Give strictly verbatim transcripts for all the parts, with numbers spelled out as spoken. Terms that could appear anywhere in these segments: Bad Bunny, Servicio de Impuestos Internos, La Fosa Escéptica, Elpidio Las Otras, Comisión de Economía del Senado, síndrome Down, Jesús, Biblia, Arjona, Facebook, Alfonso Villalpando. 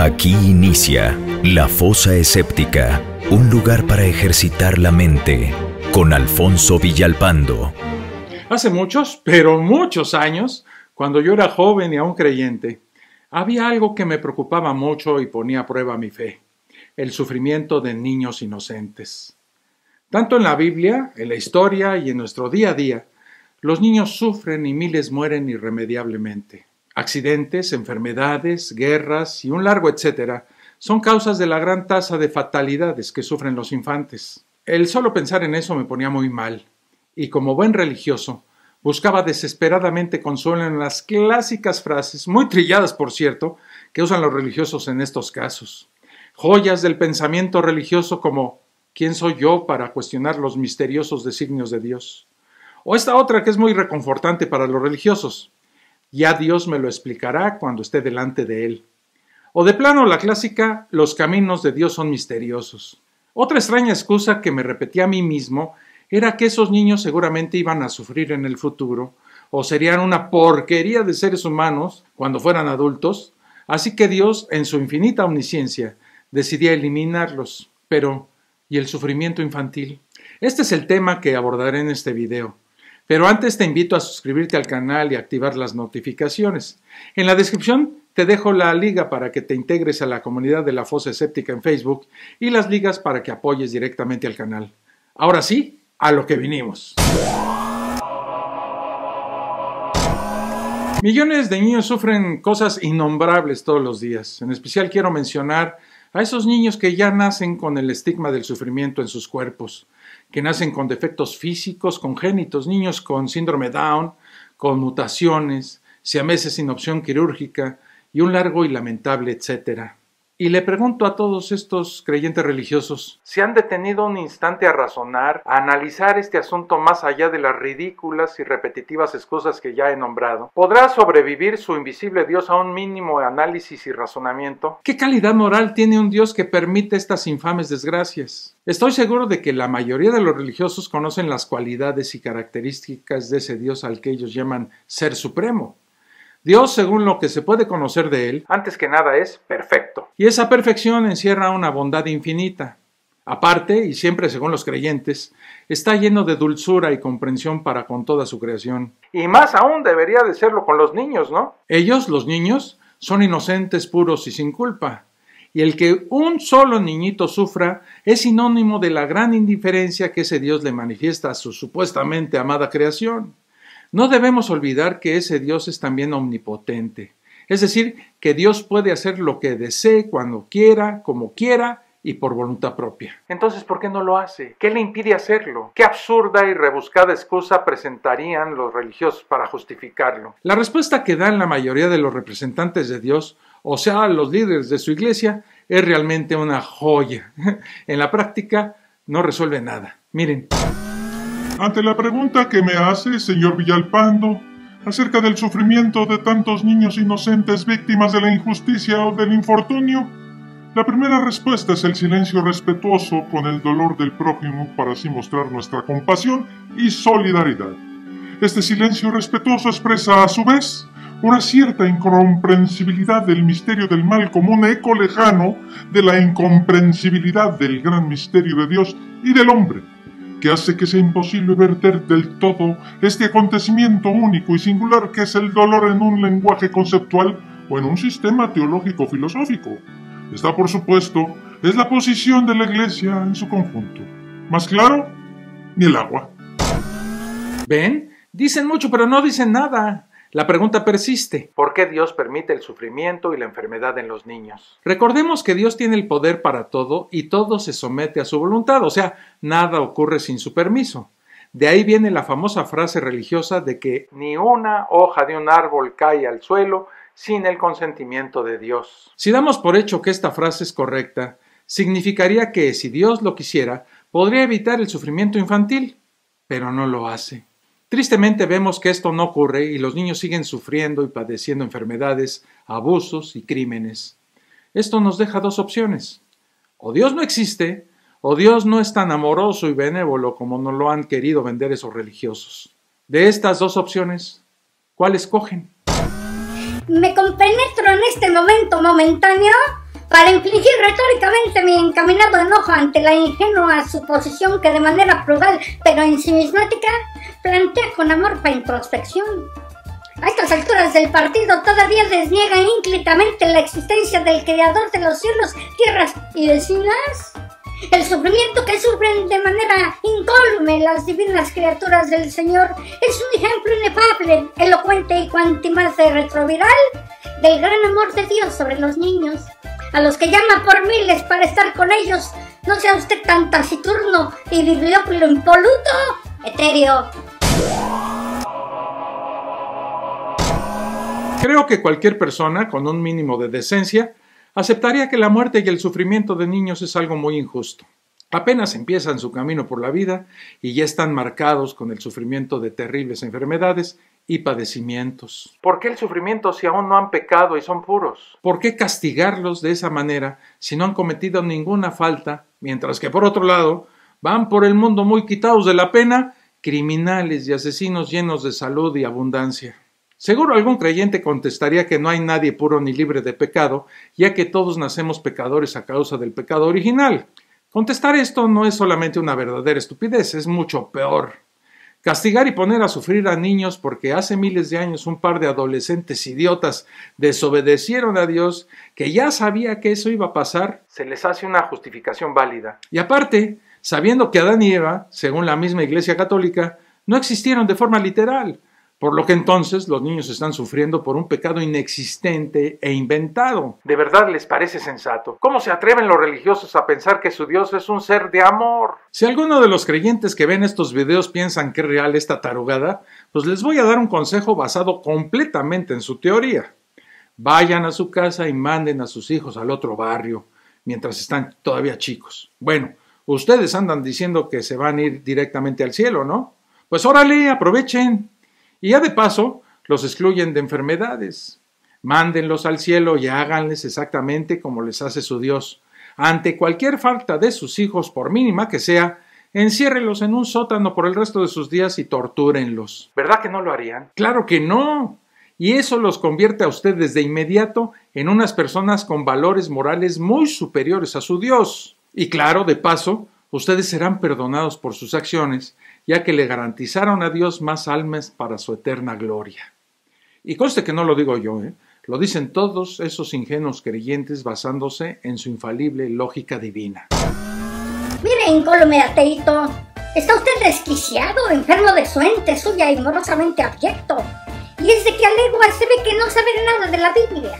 Aquí inicia La Fosa Escéptica, un lugar para ejercitar la mente, con Alfonso Villalpando. Hace muchos, pero muchos años, cuando yo era joven y aún creyente, había algo que me preocupaba mucho y ponía a prueba mi fe: el sufrimiento de niños inocentes. Tanto en la Biblia, en la historia y en nuestro día a día, los niños sufren y miles mueren irremediablemente. Accidentes, enfermedades, guerras y un largo etcétera son causas de la gran tasa de fatalidades que sufren los infantes. El solo pensar en eso me ponía muy mal, y como buen religioso, buscaba desesperadamente consuelo en las clásicas frases, muy trilladas por cierto, que usan los religiosos en estos casos. Joyas del pensamiento religioso como ¿quién soy yo para cuestionar los misteriosos designios de Dios? O esta otra que es muy reconfortante para los religiosos: ya Dios me lo explicará cuando esté delante de él. O de plano la clásica: los caminos de Dios son misteriosos. Otra extraña excusa que me repetía a mí mismo era que esos niños seguramente iban a sufrir en el futuro, o serían una porquería de seres humanos cuando fueran adultos, así que Dios, en su infinita omnisciencia, decidía eliminarlos. Pero ¿y el sufrimiento infantil? Este es el tema que abordaré en este video. Pero antes te invito a suscribirte al canal y activar las notificaciones. En la descripción te dejo la liga para que te integres a la comunidad de La Fosa Escéptica en Facebook y las ligas para que apoyes directamente al canal. Ahora sí, a lo que vinimos. Millones de niños sufren cosas innombrables todos los días. En especial quiero mencionar a esos niños que ya nacen con el estigma del sufrimiento en sus cuerpos, que nacen con defectos físicos congénitos, niños con síndrome Down, con mutaciones, siameses sin opción quirúrgica y un largo y lamentable etcétera. Y le pregunto a todos estos creyentes religiosos: ¿se han detenido un instante a razonar, a analizar este asunto más allá de las ridículas y repetitivas excusas que ya he nombrado? ¿Podrá sobrevivir su invisible Dios a un mínimo análisis y razonamiento? ¿Qué calidad moral tiene un Dios que permite estas infames desgracias? Estoy seguro de que la mayoría de los religiosos conocen las cualidades y características de ese Dios al que ellos llaman Ser Supremo. Dios, según lo que se puede conocer de él, antes que nada es perfecto. Y esa perfección encierra una bondad infinita. Aparte, y siempre según los creyentes, está lleno de dulzura y comprensión para con toda su creación. Y más aún debería de serlo con los niños, ¿no? Ellos, los niños, son inocentes, puros y sin culpa. Y el que un solo niñito sufra es sinónimo de la gran indiferencia que ese Dios le manifiesta a su supuestamente amada creación. No debemos olvidar que ese Dios es también omnipotente, es decir, que Dios puede hacer lo que desee, cuando quiera, como quiera y por voluntad propia. Entonces, ¿por qué no lo hace? ¿Qué le impide hacerlo? ¿Qué absurda y rebuscada excusa presentarían los religiosos para justificarlo? La respuesta que dan la mayoría de los representantes de Dios, o sea, los líderes de su iglesia, es realmente una joya. En la práctica, no resuelve nada. Miren. Ante la pregunta que me hace, señor Villalpando, acerca del sufrimiento de tantos niños inocentes víctimas de la injusticia o del infortunio, la primera respuesta es el silencio respetuoso con el dolor del prójimo para así mostrar nuestra compasión y solidaridad. Este silencio respetuoso expresa, a su vez, una cierta incomprensibilidad del misterio del mal como un eco lejano de la incomprensibilidad del gran misterio de Dios y del hombre, que hace que sea imposible verter del todo este acontecimiento único y singular que es el dolor en un lenguaje conceptual o en un sistema teológico-filosófico. Esta, por supuesto, es la posición de la Iglesia en su conjunto. Más claro, ni el agua. ¿Ven? Dicen mucho, pero no dicen nada. La pregunta persiste: ¿por qué Dios permite el sufrimiento y la enfermedad en los niños? Recordemos que Dios tiene el poder para todo y todo se somete a su voluntad, o sea, nada ocurre sin su permiso. De ahí viene la famosa frase religiosa de que ni una hoja de un árbol cae al suelo sin el consentimiento de Dios. Si damos por hecho que esta frase es correcta, significaría que si Dios lo quisiera, podría evitar el sufrimiento infantil, pero no lo hace. Tristemente vemos que esto no ocurre y los niños siguen sufriendo y padeciendo enfermedades, abusos y crímenes. Esto nos deja dos opciones: o Dios no existe, o Dios no es tan amoroso y benévolo como nos lo han querido vender esos religiosos. De estas dos opciones, ¿cuál escogen? ¿Me compré el metro en este momento momentáneo? para infligir retóricamente mi encaminado enojo ante la ingenua suposición que de manera plural pero ensimismática plantea con amor para introspección. A estas alturas del partido todavía desniega ínclitamente la existencia del creador de los cielos, tierras y vecinas. El sufrimiento que sufren de manera incólume las divinas criaturas del Señor es un ejemplo inefable, elocuente y cuanto más de retroviral del gran amor de Dios sobre los niños, a los que llama por miles para estar con ellos. No sea usted tan taciturno y bibliófilo impoluto, etéreo. Creo que cualquier persona con un mínimo de decencia aceptaría que la muerte y el sufrimiento de niños es algo muy injusto. Apenas empiezan su camino por la vida y ya están marcados con el sufrimiento de terribles enfermedades y padecimientos. ¿Por qué el sufrimiento si aún no han pecado y son puros? ¿Por qué castigarlos de esa manera si no han cometido ninguna falta, mientras que por otro lado van por el mundo muy quitados de la pena, criminales y asesinos llenos de salud y abundancia? Seguro algún creyente contestaría que no hay nadie puro ni libre de pecado, ya que todos nacemos pecadores a causa del pecado original. Contestar esto no es solamente una verdadera estupidez, es mucho peor. Castigar y poner a sufrir a niños porque hace miles de años un par de adolescentes idiotas desobedecieron a Dios, que ya sabía que eso iba a pasar, se les hace una justificación válida. Y aparte, sabiendo que Adán y Eva, según la misma Iglesia Católica, no existieron de forma literal. Por lo que entonces los niños están sufriendo por un pecado inexistente e inventado. ¿De verdad les parece sensato? ¿Cómo se atreven los religiosos a pensar que su Dios es un ser de amor? Si alguno de los creyentes que ven estos videos piensan que es real esta tarugada, pues les voy a dar un consejo basado completamente en su teoría. Vayan a su casa y manden a sus hijos al otro barrio, mientras están todavía chicos. Bueno, ustedes andan diciendo que se van a ir directamente al cielo, ¿no? Pues órale, aprovechen. Y ya de paso, los excluyen de enfermedades. Mándenlos al cielo y háganles exactamente como les hace su Dios. Ante cualquier falta de sus hijos, por mínima que sea, enciérrenlos en un sótano por el resto de sus días y tortúrenlos. ¿Verdad que no lo harían? ¡Claro que no! Y eso los convierte a ustedes de inmediato en unas personas con valores morales muy superiores a su Dios. Y claro, de paso, ustedes serán perdonados por sus acciones, ya que le garantizaron a Dios más almas para su eterna gloria. Y conste que no lo digo yo, ¿eh? Lo dicen todos esos ingenuos creyentes basándose en su infalible lógica divina. Mire, incólume ateíto, está usted desquiciado, enfermo de su ente suya y morosamente abyecto. Y es de que a legua se ve que no sabe nada de la Biblia.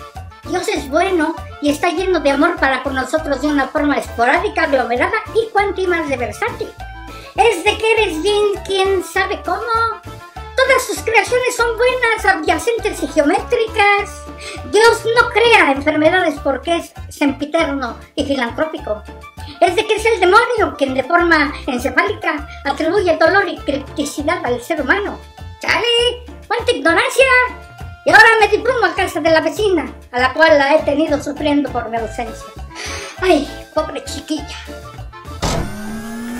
Dios es bueno y está lleno de amor para con nosotros de una forma esporádica, aglomerada y cuanto más de versátil. Es de que eres bien quien sabe cómo. Todas sus creaciones son buenas, adyacentes y geométricas. Dios no crea enfermedades porque es sempiterno y filantrópico. Es de que es el demonio quien de forma encefálica atribuye dolor y criticidad al ser humano. ¡Chale! ¡Cuánta ignorancia! Y ahora me diplomo a casa de la vecina, a la cual la he tenido sufriendo por mi ausencia. ¡Ay, pobre chiquilla!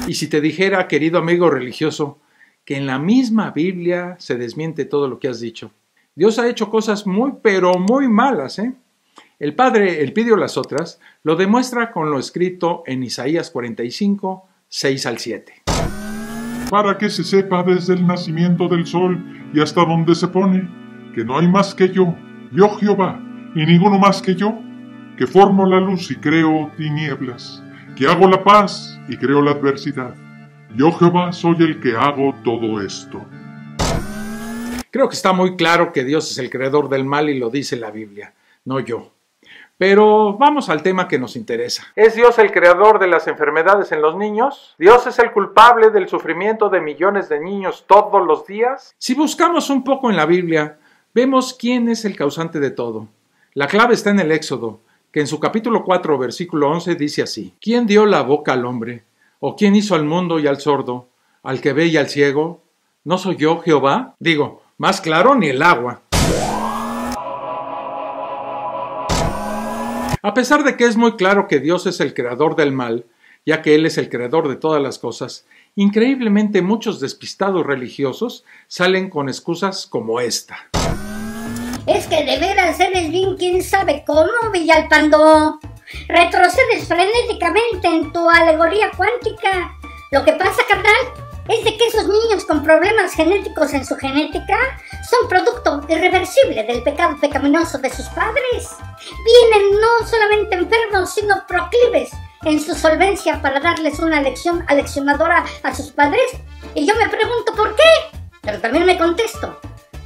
Y si te dijera, querido amigo religioso, que en la misma Biblia se desmiente todo lo que has dicho. Dios ha hecho cosas muy, pero muy malas, ¿eh? El padre Elpidio Las Otras lo demuestra con lo escrito en Isaías cuarenta y cinco, seis al siete. Para que se sepa desde el nacimiento del sol y hasta donde se pone, que no hay más que yo, yo Jehová, y ninguno más que yo, que formo la luz y creo tinieblas, que hago la paz y creo la adversidad. Yo Jehová soy el que hago todo esto. Creo que está muy claro que Dios es el creador del mal y lo dice la Biblia, no yo. Pero vamos al tema que nos interesa. ¿Es Dios el creador de las enfermedades en los niños? ¿Dios es el culpable del sufrimiento de millones de niños todos los días? Si buscamos un poco en la Biblia, vemos quién es el causante de todo. La clave está en el Éxodo, que en su capítulo cuatro, versículo once, dice así. ¿Quién dio la boca al hombre? ¿O quién hizo al mundo y al sordo, al que ve y al ciego? ¿No soy yo, Jehová? Digo, más claro ni el agua. A pesar de que es muy claro que Dios es el creador del mal, ya que Él es el creador de todas las cosas, increíblemente muchos despistados religiosos salen con excusas como esta. Es que de veras eres bien quien sabe cómo, Villalpando. retrocedes frenéticamente en tu alegoría cuántica. Lo que pasa, carnal, es de que esos niños con problemas genéticos en su genética son producto irreversible del pecado pecaminoso de sus padres. Vienen no solamente enfermos, sino proclives en su solvencia para darles una lección aleccionadora a sus padres. Y yo me pregunto por qué, pero también me contesto,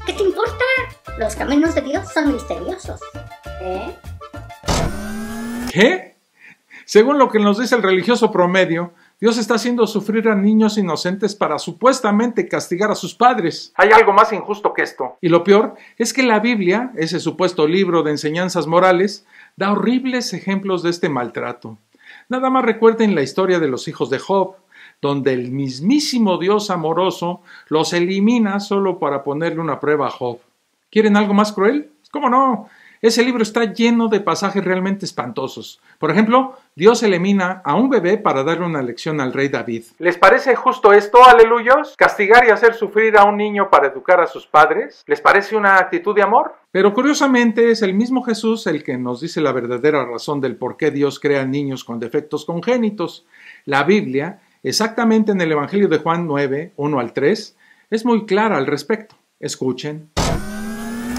¿qué te importa? Los caminos de Dios son misteriosos. ¿Eh? ¿Qué? Según lo que nos dice el religioso promedio, Dios está haciendo sufrir a niños inocentes para supuestamente castigar a sus padres. Hay algo más injusto que esto. Y lo peor es que la Biblia, ese supuesto libro de enseñanzas morales, da horribles ejemplos de este maltrato. Nada más recuerden la historia de los hijos de Job, donde el mismísimo Dios amoroso los elimina solo para ponerle una prueba a Job. ¿Quieren algo más cruel? ¿Cómo no? Ese libro está lleno de pasajes realmente espantosos. Por ejemplo, Dios elimina a un bebé para darle una lección al rey David. ¿Les parece justo esto, aleluyos? ¿Castigar y hacer sufrir a un niño para educar a sus padres? ¿Les parece una actitud de amor? Pero curiosamente es el mismo Jesús el que nos dice la verdadera razón del por qué Dios crea niños con defectos congénitos. La Biblia, exactamente en el Evangelio de Juan nueve, uno al tres, es muy clara al respecto. Escuchen.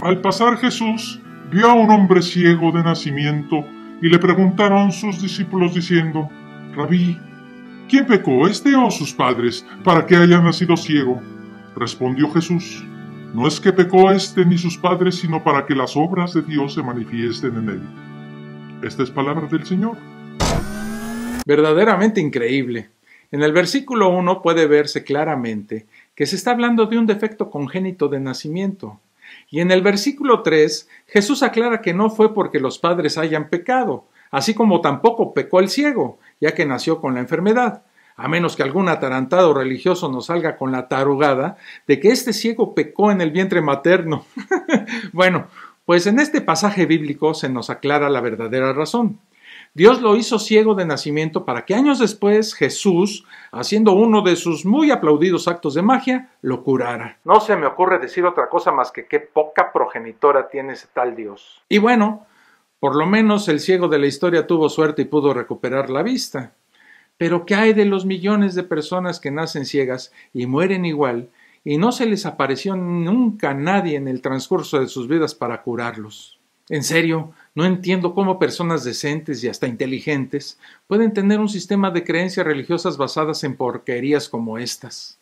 Al pasar Jesús vio a un hombre ciego de nacimiento, y le preguntaron sus discípulos diciendo, Rabí, ¿quién pecó, este o sus padres, para que haya nacido ciego? Respondió Jesús, no es que pecó este ni sus padres, sino para que las obras de Dios se manifiesten en él. Esta es palabra del Señor. Verdaderamente increíble. En el versículo uno puede verse claramente que se está hablando de un defecto congénito de nacimiento. Y en el versículo tres, Jesús aclara que no fue porque los padres hayan pecado, así como tampoco pecó el ciego, ya que nació con la enfermedad, a menos que algún atarantado religioso nos salga con la tarugada de que este ciego pecó en el vientre materno. Bueno, pues en este pasaje bíblico se nos aclara la verdadera razón. Dios lo hizo ciego de nacimiento para que años después Jesús, haciendo uno de sus muy aplaudidos actos de magia, lo curara. No se me ocurre decir otra cosa más que qué poca progenitora tiene ese tal Dios. Y bueno, por lo menos el ciego de la historia tuvo suerte y pudo recuperar la vista. Pero ¿qué hay de los millones de personas que nacen ciegas y mueren igual y no se les apareció nunca nadie en el transcurso de sus vidas para curarlos? En serio, no entiendo cómo personas decentes y hasta inteligentes pueden tener un sistema de creencias religiosas basadas en porquerías como estas.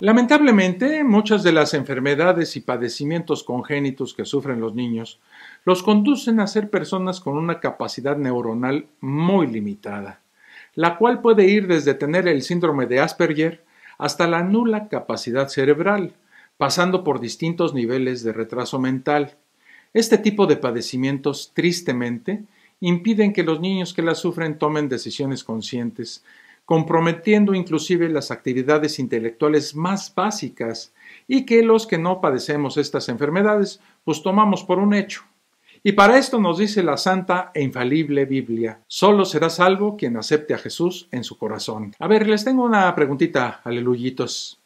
Lamentablemente, muchas de las enfermedades y padecimientos congénitos que sufren los niños los conducen a ser personas con una capacidad neuronal muy limitada, la cual puede ir desde tener el síndrome de Asperger hasta la nula capacidad cerebral, pasando por distintos niveles de retraso mental. Este tipo de padecimientos, tristemente, impiden que los niños que la sufren tomen decisiones conscientes, comprometiendo inclusive las actividades intelectuales más básicas, y que los que no padecemos estas enfermedades, pues tomamos por un hecho. Y para esto nos dice la santa e infalible Biblia, solo será salvo quien acepte a Jesús en su corazón. A ver, les tengo una preguntita, aleluyitos.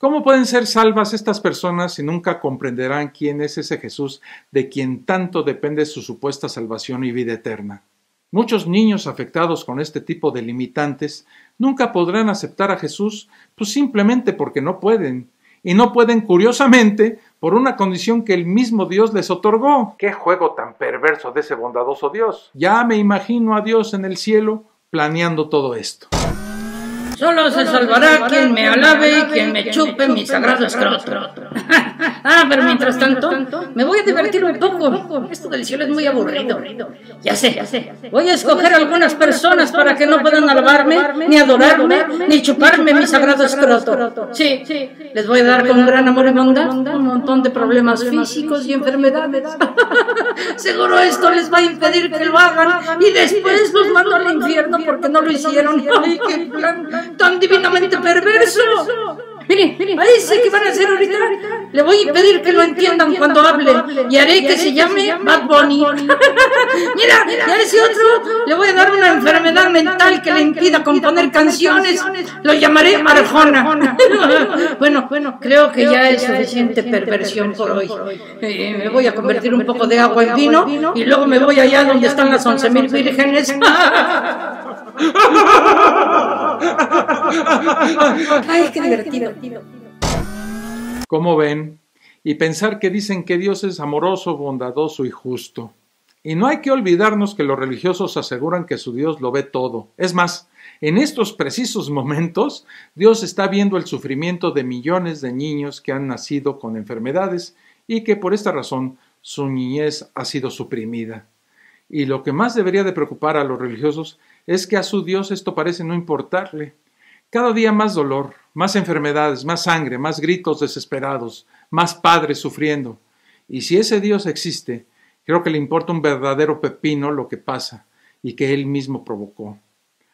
¿Cómo pueden ser salvas estas personas si nunca comprenderán quién es ese Jesús de quien tanto depende su supuesta salvación y vida eterna? Muchos niños afectados con este tipo de limitantes nunca podrán aceptar a Jesús, pues simplemente porque no pueden. Y no pueden, curiosamente, por una condición que el mismo Dios les otorgó. ¡Qué juego tan perverso de ese bondadoso Dios! Ya me imagino a Dios en el cielo planeando todo esto. Solo se salvará quien me alabe y quien me chupe mi sagrado escroto. Ah, pero mientras tanto, me voy a divertir un poco. Esto del cielo es muy aburrido. Ya sé, ya sé. Voy a escoger algunas personas para que no puedan alabarme, ni adorarme, ni chuparme mi sagrado escroto. Sí, les voy a dar con gran amor y bondad un montón de problemas físicos y enfermedades. Seguro esto les va a impedir que lo hagan y después los mando al infierno porque no lo hicieron. ¡Ay, qué plan tan divinamente perverso! Mire, mire, parece que van a hacer ahorita. Le voy a pedir que lo entiendan cuando hable. Y haré que se llame Bad Bunny. Mira, y a ese otro le voy a dar una enfermedad mental que le impida componer canciones. Lo llamaré Arjona. Bueno, bueno, creo que ya es suficiente perversión por hoy. Eh, me voy a convertir un poco de agua en vino y luego me voy allá donde están las once mil vírgenes. Ay, qué divertido. Como ven, y pensar que dicen que Dios es amoroso, bondadoso y justo. Y no hay que olvidarnos que los religiosos aseguran que su Dios lo ve todo. Es más, en estos precisos momentos, Dios está viendo el sufrimiento de millones de niños que han nacido con enfermedades y que por esta razón su niñez ha sido suprimida. Y lo que más debería de preocupar a los religiosos es que a su Dios esto parece no importarle. Cada día más dolor, más enfermedades, más sangre, más gritos desesperados, más padres sufriendo. Y si ese Dios existe, creo que le importa un verdadero pepino lo que pasa y que él mismo provocó.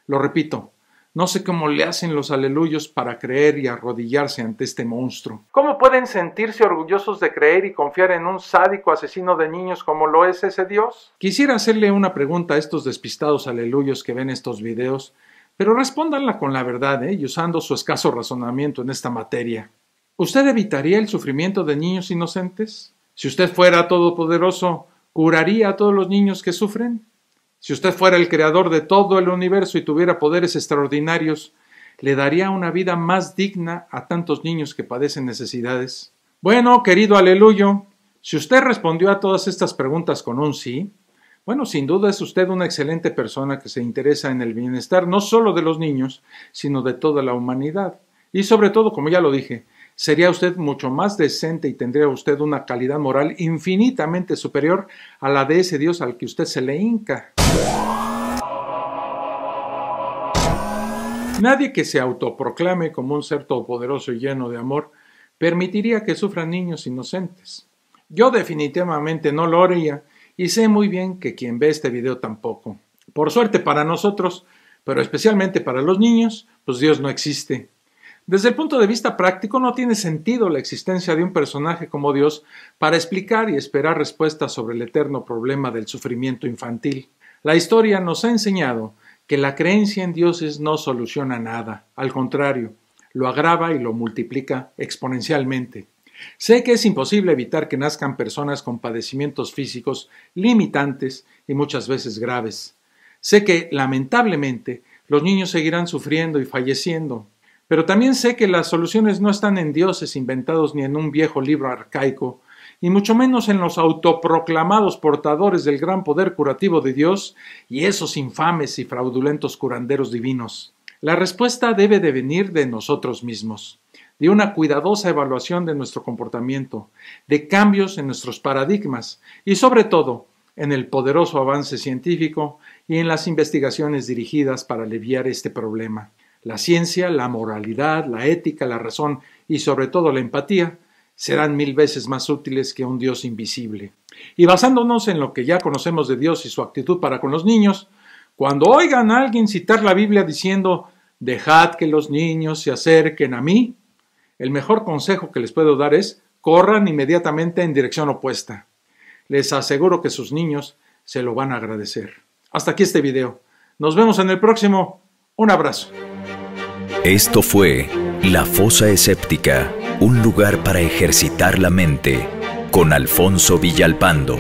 Lo repito, no sé cómo le hacen los aleluyos para creer y arrodillarse ante este monstruo. ¿Cómo pueden sentirse orgullosos de creer y confiar en un sádico asesino de niños como lo es ese Dios? Quisiera hacerle una pregunta a estos despistados aleluyos que ven estos videos, pero respóndanla con la verdad, ¿eh? Y usando su escaso razonamiento en esta materia. ¿Usted evitaría el sufrimiento de niños inocentes? Si usted fuera todopoderoso, ¿curaría a todos los niños que sufren? Si usted fuera el creador de todo el universo y tuviera poderes extraordinarios, ¿le daría una vida más digna a tantos niños que padecen necesidades? Bueno, querido aleluyo, si usted respondió a todas estas preguntas con un sí, bueno, sin duda es usted una excelente persona que se interesa en el bienestar no solo de los niños, sino de toda la humanidad. Y sobre todo, como ya lo dije, sería usted mucho más decente y tendría usted una calidad moral infinitamente superior a la de ese Dios al que usted se le hinca. Nadie que se autoproclame como un ser todopoderoso y lleno de amor permitiría que sufran niños inocentes. Yo definitivamente no lo haría y sé muy bien que quien ve este video tampoco. Por suerte para nosotros, pero especialmente para los niños, pues Dios no existe. Desde el punto de vista práctico no tiene sentido la existencia de un personaje como Dios para explicar y esperar respuestas sobre el eterno problema del sufrimiento infantil. La historia nos ha enseñado que la creencia en dioses no soluciona nada, al contrario, lo agrava y lo multiplica exponencialmente. Sé que es imposible evitar que nazcan personas con padecimientos físicos limitantes y muchas veces graves. Sé que, lamentablemente, los niños seguirán sufriendo y falleciendo. Pero también sé que las soluciones no están en dioses inventados ni en un viejo libro arcaico, y mucho menos en los autoproclamados portadores del gran poder curativo de Dios y esos infames y fraudulentos curanderos divinos. La respuesta debe de venir de nosotros mismos, de una cuidadosa evaluación de nuestro comportamiento, de cambios en nuestros paradigmas y sobre todo en el poderoso avance científico y en las investigaciones dirigidas para aliviar este problema. La ciencia, la moralidad, la ética, la razón y sobre todo la empatía serán mil veces más útiles que un Dios invisible. Y basándonos en lo que ya conocemos de Dios y su actitud para con los niños, cuando oigan a alguien citar la Biblia diciendo «Dejad que los niños se acerquen a mí», el mejor consejo que les puedo dar es «Corran inmediatamente en dirección opuesta». Les aseguro que sus niños se lo van a agradecer. Hasta aquí este video. Nos vemos en el próximo. Un abrazo. Esto fue La Fosa Escéptica, un lugar para ejercitar la mente, con Alfonso Villalpando.